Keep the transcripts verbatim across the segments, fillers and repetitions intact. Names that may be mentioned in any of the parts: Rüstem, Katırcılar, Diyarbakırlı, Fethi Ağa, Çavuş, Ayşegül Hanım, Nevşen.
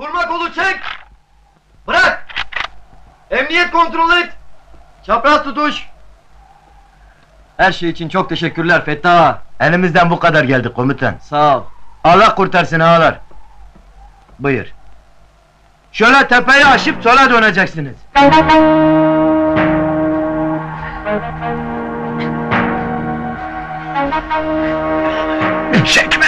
Vurma kolu çek! Bırak! Emniyet kontrol et! Çapraz tutuş! Her şey için çok teşekkürler Fethi Ağa. Elimizden bu kadar geldi komutan. Sağ ol. Allah kurtarsın ağalar. Buyur. Şöyle tepeyi aşıp sola döneceksiniz. Çekme!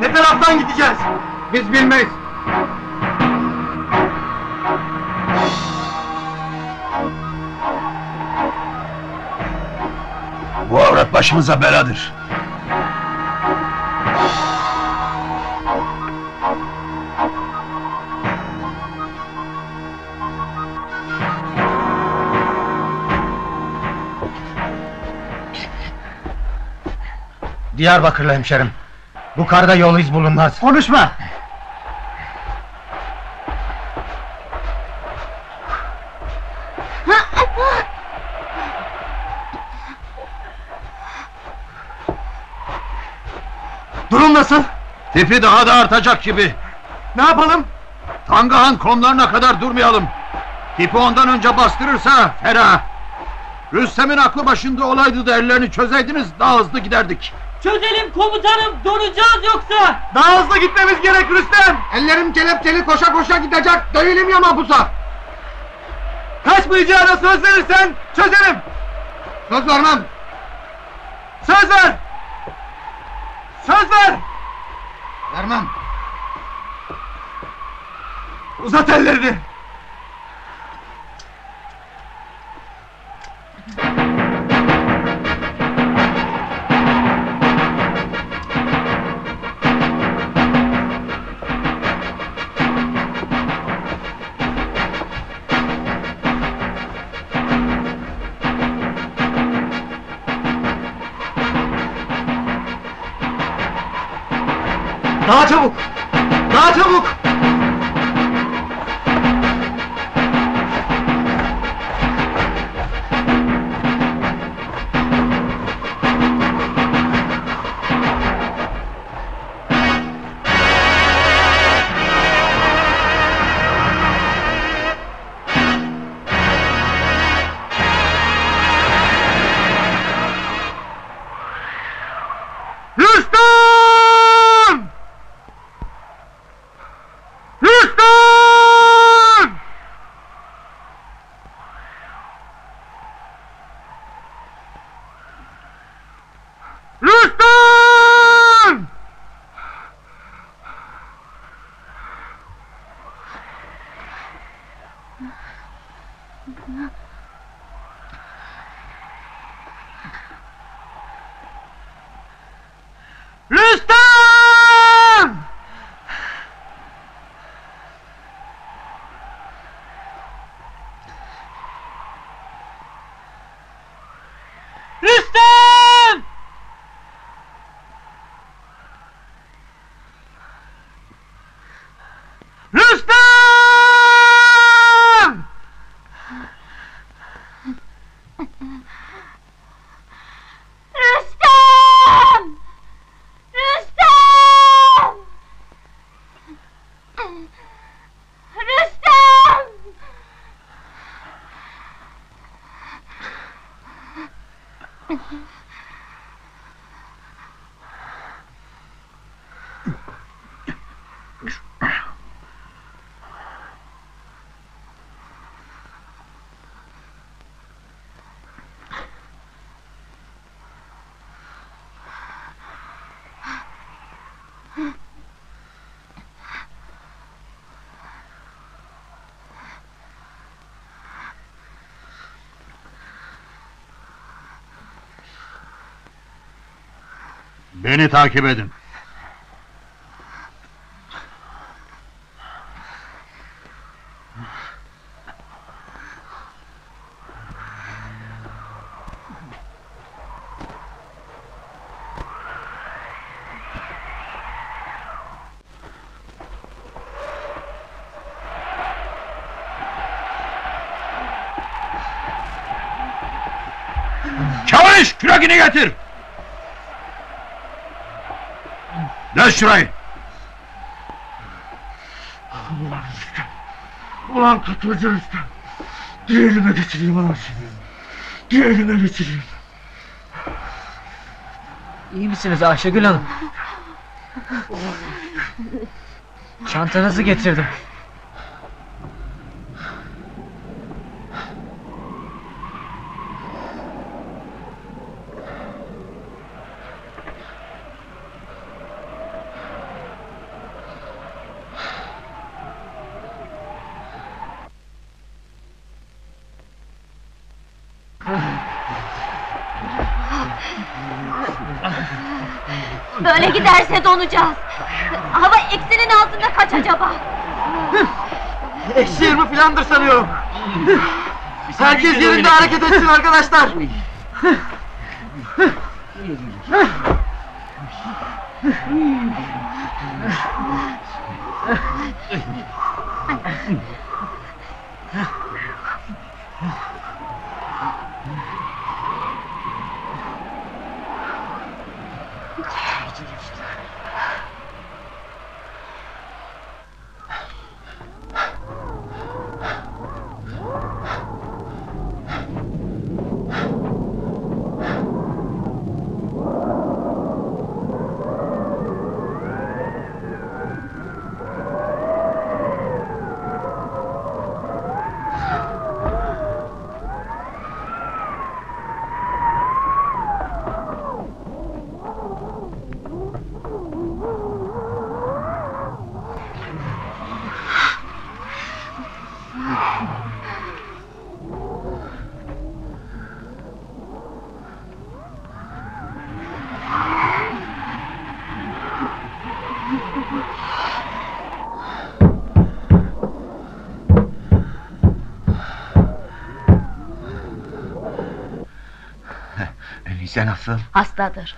Ne taraftan gideceğiz? Biz bilmeyiz. Bu avrat başımıza beladır. Diyarbakırlı hemşerim. Bu karda yol iz bulunmaz. Konuşma! Durum nasıl? Tipi daha da artacak gibi. Ne yapalım? Tangahan komlarına kadar durmayalım. Tipi ondan önce bastırırsa fena. Rüstem'in aklı başında olaydı da ellerini çözeydiniz daha hızlı giderdik. Çözelim komutanım, donacağız yoksa! Daha hızlı gitmemiz gerek Rüstem! Ellerim kelepçeli koşa koşa gidecek, dövülüm ya mahpusa! Kaçmayacağına söz verirsen çözerim! Söz vermem! Söz ver! Söz ver! Vermem! Uzat ellerini! Daha çabuk! Daha çabuk! Beni takip edin. Çavuş, kürekini getir! Döş şurayı! Ulan Rüstem! Ulan kıtırcı Rüstem! Diğerime geçireyim anasını! Diğerime geçireyim! İyi misiniz Ayşegül Hanım? Çantanızı getirdim. Böyle giderse donacağız. Hava eksinin altında kaç acaba? Eksi yirmi filandır sanıyorum. Herkes yerinde hareket etsin arkadaşlar. Sen nasıl? Hastadır.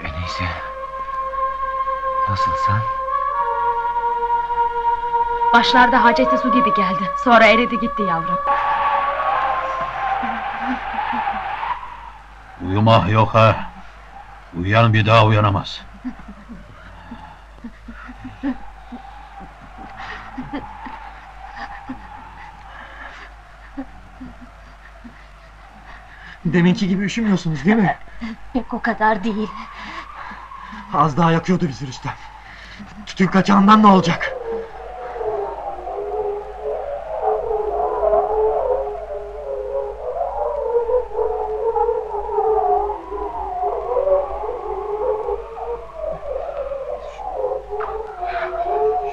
En iyisi... Nasılsan? Başlarda haceti su gibi geldi, sonra eridi gitti yavrum. Uyumak yok ha! Uyuyan bir daha uyanamaz. Deminki gibi üşümüyorsunuz değil mi? Pek o kadar değil. Az daha yakıyordu bizi Rüstem. Tütün kaçağından ne olacak?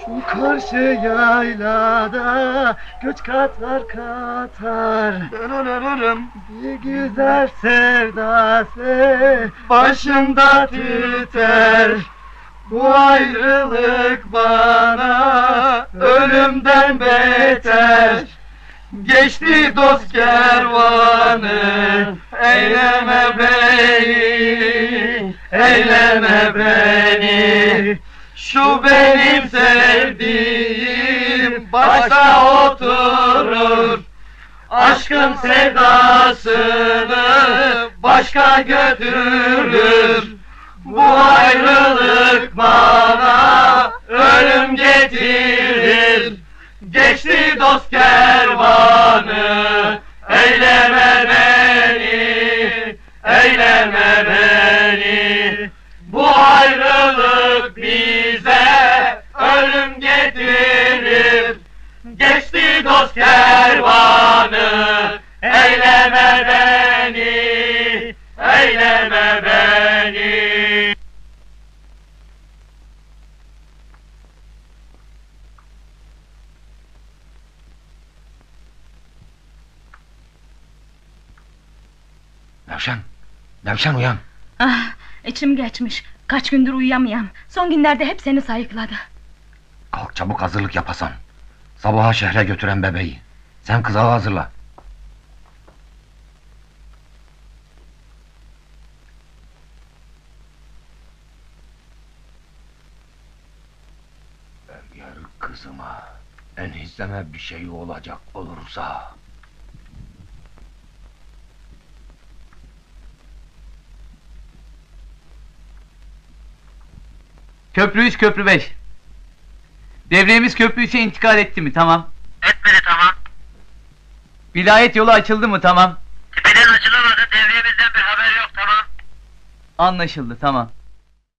Şu karşı yaylada göç katlar katar. Dönürürüm. Bir güzel sevdası başımda tüter. Bu ayrılık bana ölümden beter. Geçti dost kervanı, eyleme beni, eyleme beni. Şu benim sevdiğim başa oturur, aşkın sevdasını başka götürür. Bu ayrılık bana ölüm getirir. Geçti dost kervanı, eyleme beni, eyleme beni. Bu ayrılık bize ölüm getirir. Geçti dost kervanı, eyleme beni, eyleme beni. Nevşen, Nevşen uyan! Ah, içim geçmiş, kaç gündür uyuyamıyorum. Son günlerde hep seni sayıkladı. Kalk çabuk hazırlık yapasan. Sabaha şehre götüren bebeği. Sen kızağı hazırla. Eğer kızıma Enizeme bir şey olacak olursa... Köprü üç, köprü beş. Devremiz köprü üçe intikal etti mi? Tamam. Etmedi, tamam. Vilayet yolu açıldı mı? Tamam. Tepeden açılamadı, devremizden bir haber yok, tamam. Anlaşıldı, tamam.